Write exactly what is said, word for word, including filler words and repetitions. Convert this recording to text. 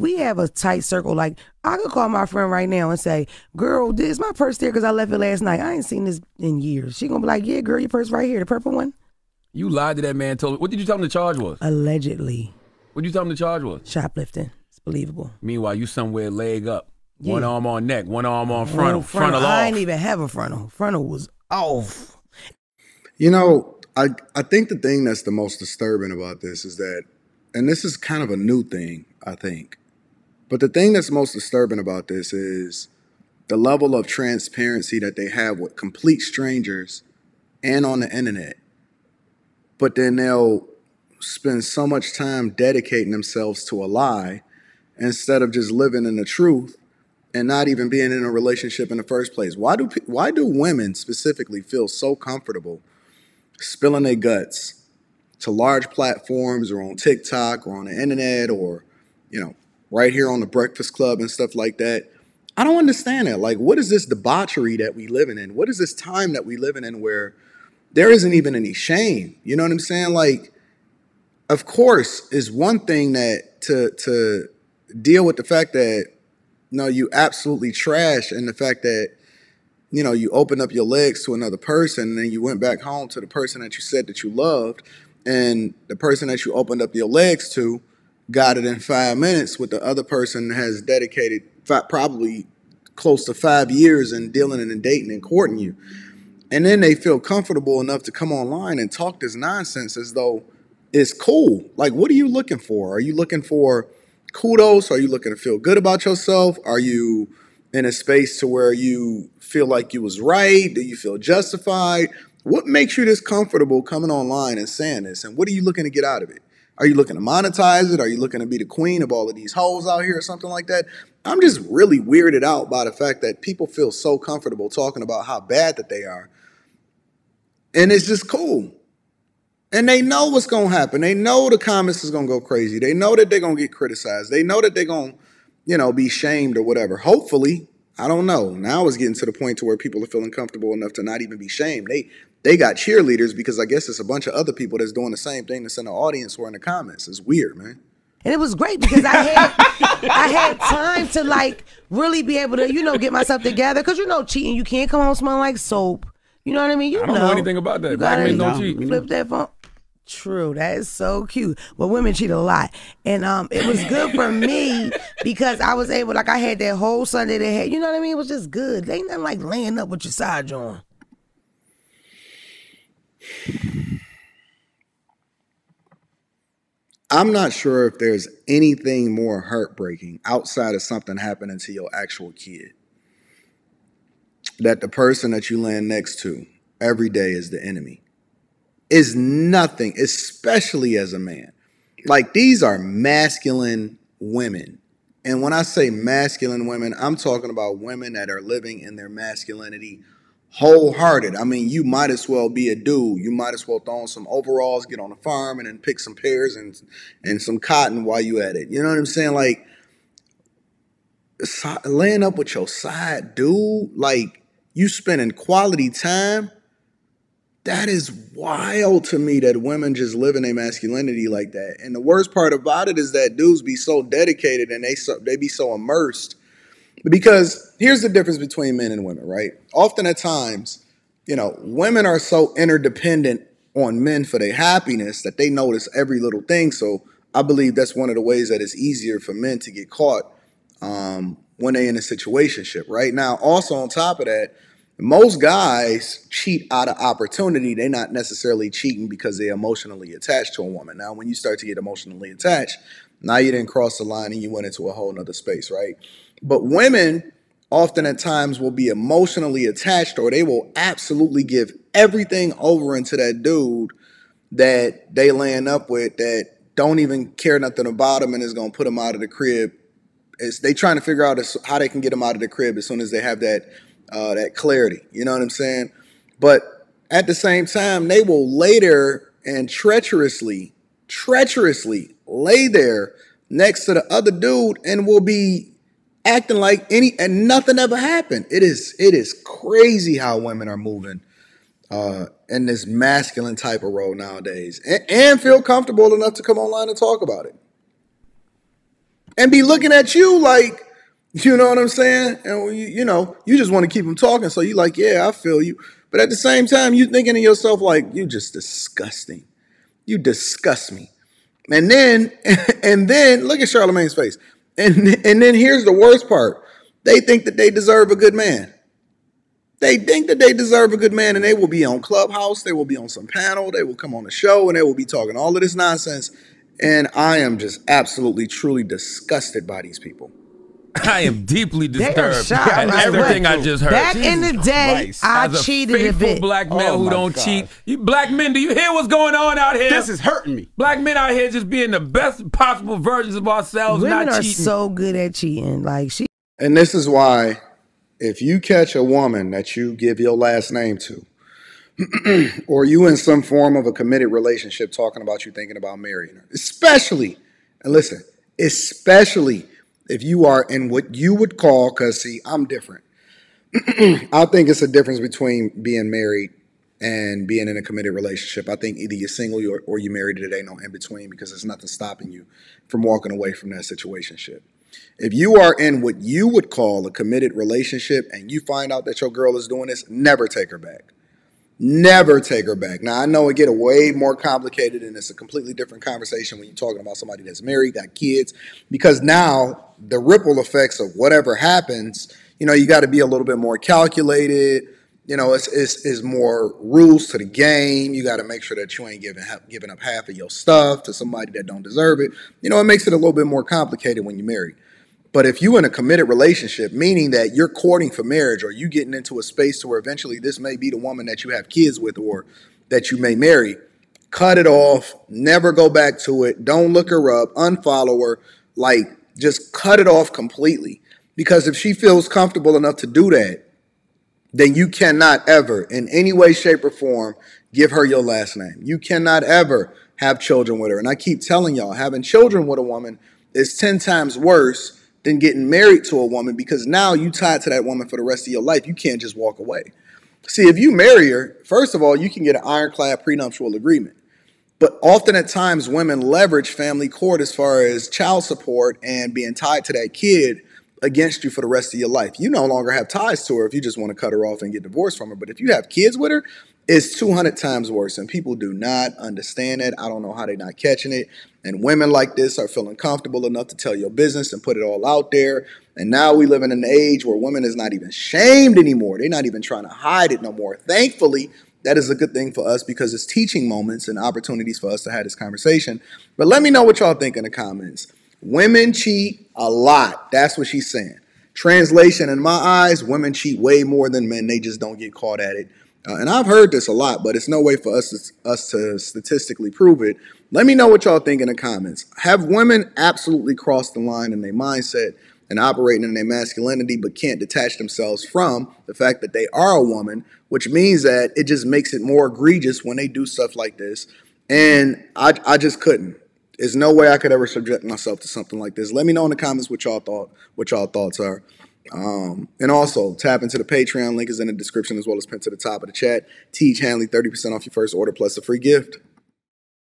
we have a tight circle. Like, I could call my friend right now and say, girl, is my purse there? Because I left it last night. I ain't seen this in years. She going to be like, yeah, girl, your purse right here, the purple one. You lied to that man. Told him. What did you tell him the charge was? Allegedly. What did you tell him the charge was? Shoplifting. It's believable. Meanwhile, you somewhere leg up. Yeah. One arm on neck, one arm on frontal. Frontal. frontal I off. Didn't even have a frontal. Frontal was off. You know, I, I think the thing that's the most disturbing about this is that, and this is kind of a new thing, I think, but the thing that's most disturbing about this is the level of transparency that they have with complete strangers and on the internet. But then they'll spend so much time dedicating themselves to a lie instead of just living in the truth and not even being in a relationship in the first place. Why do why do women specifically feel so comfortable spilling their guts to large platforms or on TikTok or on the internet or, you know, right here on the Breakfast Club and stuff like that? I don't understand that. Like, what is this debauchery that we living in? What is this time that we living in where there isn't even any shame? You know what I'm saying? Like, of course, it's one thing that to to deal with the fact that, no, you absolutely trash, and the fact that, you know, you opened up your legs to another person and then you went back home to the person that you said that you loved, and the person that you opened up your legs to got it in five minutes with the other person has dedicated five, probably close to five years in dealing and dating and courting you. And then they feel comfortable enough to come online and talk this nonsense as though it's cool. Like, what are you looking for? Are you looking for kudos? Are you looking to feel good about yourself? Are you in a space to where you feel like you was right? Do you feel justified? What makes you this comfortable coming online and saying this? And what are you looking to get out of it? Are you looking to monetize it? Are you looking to be the queen of all of these hoes out here or something like that? I'm just really weirded out by the fact that people feel so comfortable talking about how bad that they are. And it's just cool. And they know what's going to happen. They know the comments is going to go crazy. They know that they're going to get criticized. They know that they're going to, you know, be shamed or whatever. Hopefully. I don't know. Now it's getting to the point to where people are feeling comfortable enough to not even be shamed. They they got cheerleaders because I guess it's a bunch of other people that's doing the same thing that's in the audience or in the comments. It's weird, man. And it was great because I had I had time to, like, really be able to, you know, get myself together. Because, you know, cheating, you can't come home smelling like soap. You know what I mean? You I don't know, know anything about that. Black men don't cheat. Flip that phone. True, that is so cute. Well, women cheat a lot, and um, it was good for me because I was able, like, I had that whole Sunday that had, you know what I mean? It was just good. There ain't nothing like laying up with your side joint. I'm not sure if there's anything more heartbreaking outside of something happening to your actual kid, that the person that you land next to every day is the enemy. Is nothing, especially as a man. Like, these are masculine women. And when I say masculine women, I'm talking about women that are living in their masculinity wholehearted. I mean, you might as well be a dude. You might as well throw on some overalls, get on a farm, and then pick some pears and, and some cotton while you at it. You know what I'm saying? Like, so, laying up with your side dude, like, you spending quality time. That is wild to me that women just live in their masculinity like that. And the worst part about it is that dudes be so dedicated and they so, they be so immersed. Because here's the difference between men and women, right? Often at times, you know, women are so interdependent on men for their happiness that they notice every little thing. So I believe that's one of the ways that it's easier for men to get caught um, when they're in a situationship, right? Now, also on top of that, most guys cheat out of opportunity. They're not necessarily cheating because they're emotionally attached to a woman. Now, when you start to get emotionally attached, now you didn't cross the line and you went into a whole nother space, right? But women often at times will be emotionally attached, or they will absolutely give everything over into that dude that they land up with that don't even care nothing about them and is going to put them out of the crib. It's, they trying to figure out how they can get them out of the crib as soon as they have that Uh, that clarity, you know what I'm saying? But at the same time, they will lay there and treacherously, treacherously lay there next to the other dude and will be acting like any and nothing ever happened. It is, it is crazy how women are moving uh, in this masculine type of role nowadays, and, and feel comfortable enough to come online and talk about it. and be looking at you like, you know what I'm saying? And, you, you know, you just want to keep them talking. So you like, yeah, I feel you. But at the same time, you thinking to yourself like, you just disgusting. You disgust me. And then, and then, look at Charlamagne's face. And, and then here's the worst part. They think that they deserve a good man. They think that they deserve a good man, and they will be on Clubhouse. They will be on some panel. They will come on a show, and they will be talking all of this nonsense. And I am just absolutely, truly disgusted by these people. I am deeply disturbed at everything I just heard. Back Jesus in the day, Christ. I As cheated a, a bit. Black men oh who don't God. cheat. You black men, do you hear what's going on out here? This is hurting me. Black men out here just being the best possible versions of ourselves. Women not are cheating. so good at cheating. Like she. And this is why, if you catch a woman that you give your last name to, or you in some form of a committed relationship talking about you thinking about marrying her, especially, and listen, especially. If you are in what you would call, because see, I'm different. I think it's a difference between being married and being in a committed relationship. I think either you're single or, or you're married, it ain't no in between, because there's nothing stopping you from walking away from that situationship. If you are in what you would call a committed relationship and you find out that your girl is doing this, never take her back. Never take her back. Now, I know it gets way more complicated, and it's a completely different conversation when you're talking about somebody that's married, got kids, because now the ripple effects of whatever happens, you know, you got to be a little bit more calculated. You know, it's, it's, it's more rules to the game. You got to make sure that you ain't giving, giving up half of your stuff to somebody that don't deserve it. You know, it makes it a little bit more complicated when you're married. But if you're in a committed relationship, meaning that you're courting for marriage, or you getting into a space to where eventually this may be the woman that you have kids with or that you may marry, cut it off. Never go back to it. Don't look her up. Unfollow her. Like, just cut it off completely. Because if she feels comfortable enough to do that, then you cannot ever, in any way, shape, or form, give her your last name. You cannot ever have children with her. And I keep telling y'all, having children with a woman is ten times worse than getting married to a woman, because now you tied to that woman for the rest of your life. You can't just walk away. See, if you marry her, first of all, you can get an ironclad prenuptial agreement. But often at times, women leverage family court as far as child support and being tied to that kid against you for the rest of your life. You no longer have ties to her if you just want to cut her off and get divorced from her. But if you have kids with her, it's two hundred times worse. And people do not understand it. I don't know how they're not catching it. And women like this are feeling comfortable enough to tell your business and put it all out there. And now we live in an age where women is not even shamed anymore. They're not even trying to hide it no more. Thankfully, that is a good thing for us, because it's teaching moments and opportunities for us to have this conversation. But let me know what y'all think in the comments. Women cheat a lot. That's what she's saying. Translation, in my eyes, women cheat way more than men. They just don't get caught at it. Uh, and I've heard this a lot, but it's no way for us to, us to statistically prove it. Let me know what y'all think in the comments. Have women absolutely crossed the line in their mindset and operating in their masculinity, but can't detach themselves from the fact that they are a woman, which means that it just makes it more egregious when they do stuff like this? And I, I just couldn't. There's no way I could ever subject myself to something like this. Let me know in the comments what y'all thought, what y'all thoughts are. Um, and also, tap into the Patreon. Link is in the description, as well as pinned to the top of the chat. Tiege Hanley, thirty percent off your first order plus a free gift.